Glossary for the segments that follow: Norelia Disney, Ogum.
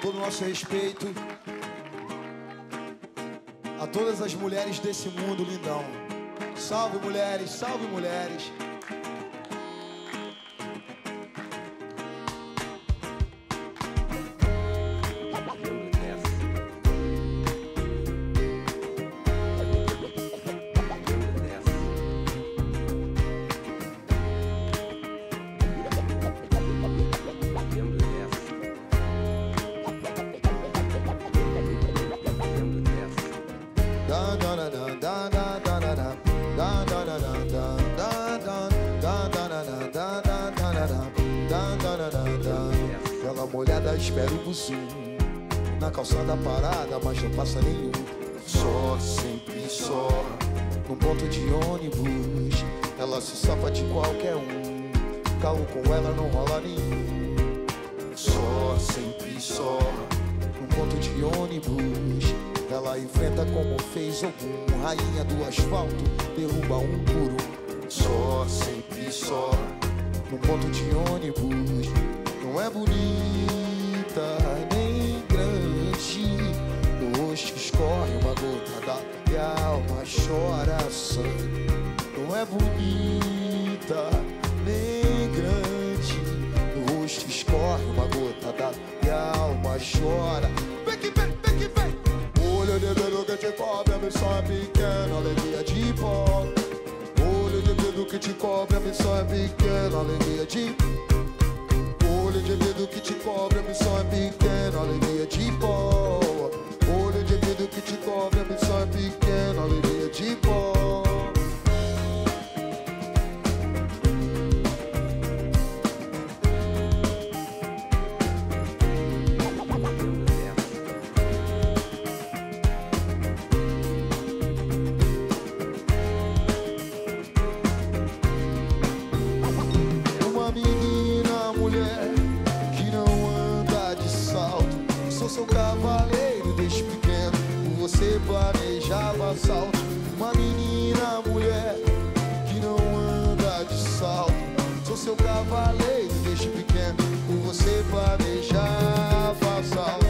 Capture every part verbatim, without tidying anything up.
todo o nosso respeito a todas as mulheres desse mundo lindão. Salve mulheres, salve mulheres. Bela molhada, espero do sul. Na calçada parada, mas não passa nenhum. Só, sempre só, num ponto de ônibus. Ela se safa de qualquer um. Carro com ela não rola nenhum. Só, sempre só, num ponto de ônibus. Ela enfrenta como fez Ogum, rainha do asfalto, derruba um por um. Só, sempre só, num ponto de ônibus. Não é bonita nem grande, no rosto escorre uma gota d'água e a alma chora sangue. Não é bonita nem grande, no rosto escorre uma gota d'água e a alma chora. Vem que vem, vem que vem. Olho de dedo que te cobre, a missão é pequena, alegria de pó. Olho de dedo que te cobre, a missão é pequena, alegria de pó. Olho de dedo que te cobre, a missão é pequena, alegria de pó. Olho de dedo que te cobre, a missão é pequena, alegria de pó. Sou cavaleiro desde pequeno, você planejava assalto. Uma menina, mulher, que não anda de salto. Sou seu cavaleiro desde pequeno, você planejava assalto.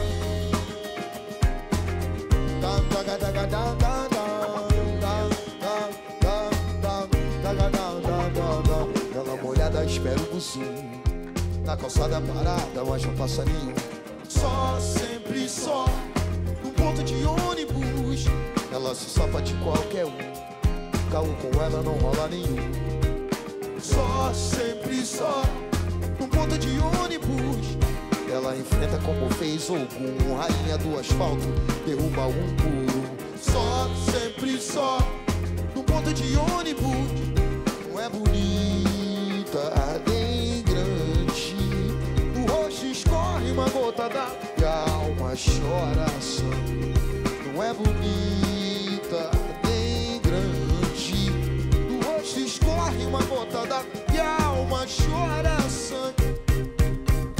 Ela molhada, espero o sul. Na calçada parada, mas não passa nenhum. Só, sempre só, no ponto de ônibus. Ela se safa de qualquer um. Carro com ela não rola nenhum. Só, sempre só, no ponto de ônibus. Ela enfrenta como fez Ogum, rainha do asfalto, derruba um puro. Só, sempre só, no ponto de ônibus. Não é bonita nem grande, o rosto escorre uma gota d'água e a alma chora sangue. Não é bonita nem grande, do rosto escorre uma gota d'água e a alma chora sangue.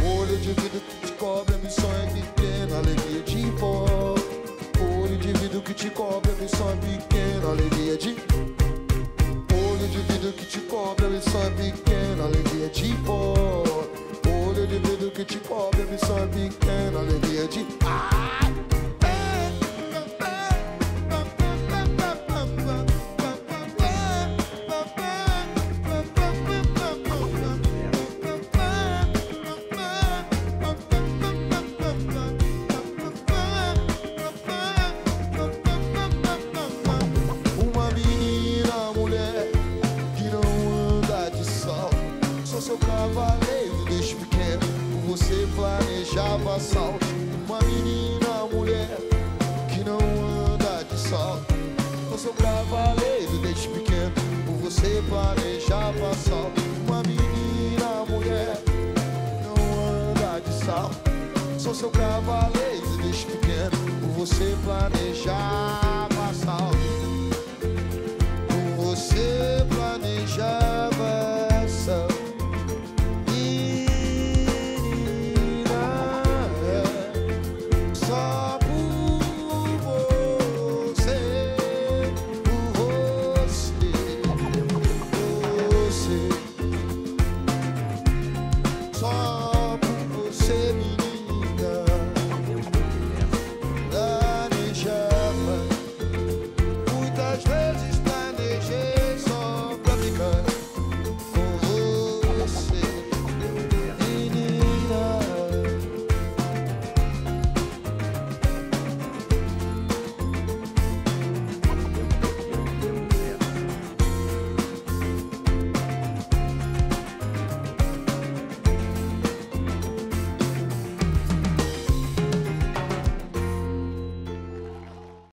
Olho de vidro que te cobre, a missão é pequena, alegria de pó. Olho de vidro que te cobre, a missão é pequena, alegria de pó. Olho de vidro que te cobre, a missão é pequena, alegria de pó. Olho de vidro que te cobre, a missão é pequena, alegria de pó. Você planejava assalto. Uma menina, mulher, que não anda de salto. Eu sou cavaleiro desde pequeno, você planejava assalto. Uma menina, mulher, que não anda de salto. Sou seu cavaleiro desde pequeno, você planejava assalto. Você